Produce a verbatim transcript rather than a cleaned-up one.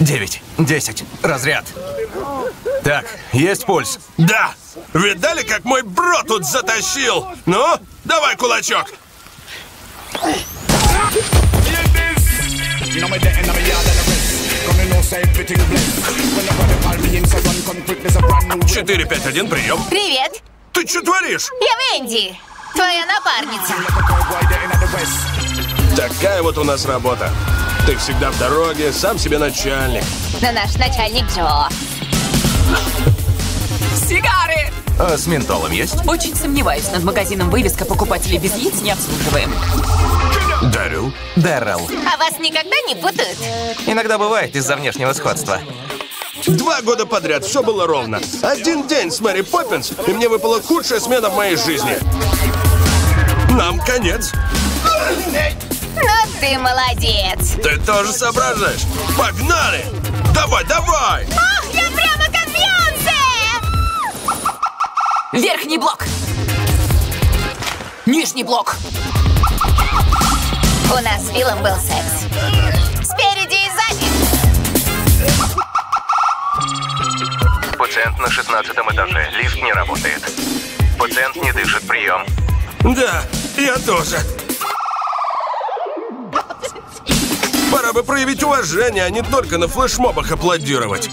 Девять. Десять. Разряд. Так, есть пульс. Да! Видали, как мой бро тут затащил? Ну, давай кулачок. четыре пять один, прием. Привет. Ты что творишь? Я Венди, твоя напарница. Такая вот у нас работа. Ты всегда в дороге, сам себе начальник. Но наш начальник Джо. Сигары! А с ментолом есть? Очень сомневаюсь, над магазином вывеска покупателей без яиц не обслуживаем. Дэррил. Дэррил. А вас никогда не путают? Иногда бывает из-за внешнего сходства. Два года подряд все было ровно. Один день с Мэри Поппинс, и мне выпала худшая смена в моей жизни. Нам конец. Ну ты молодец. Ты тоже соображаешь. Погнали! Давай, давай! Ах, я прямо как Бейонсе! Верхний блок. Нижний блок. У нас с Вилом был секс. Спереди и сзади. Пациент на шестнадцатом этаже. Лифт не работает. Пациент не дышит. Прием. Да, я тоже. Пора бы проявить уважение, а не только на флешмобах аплодировать.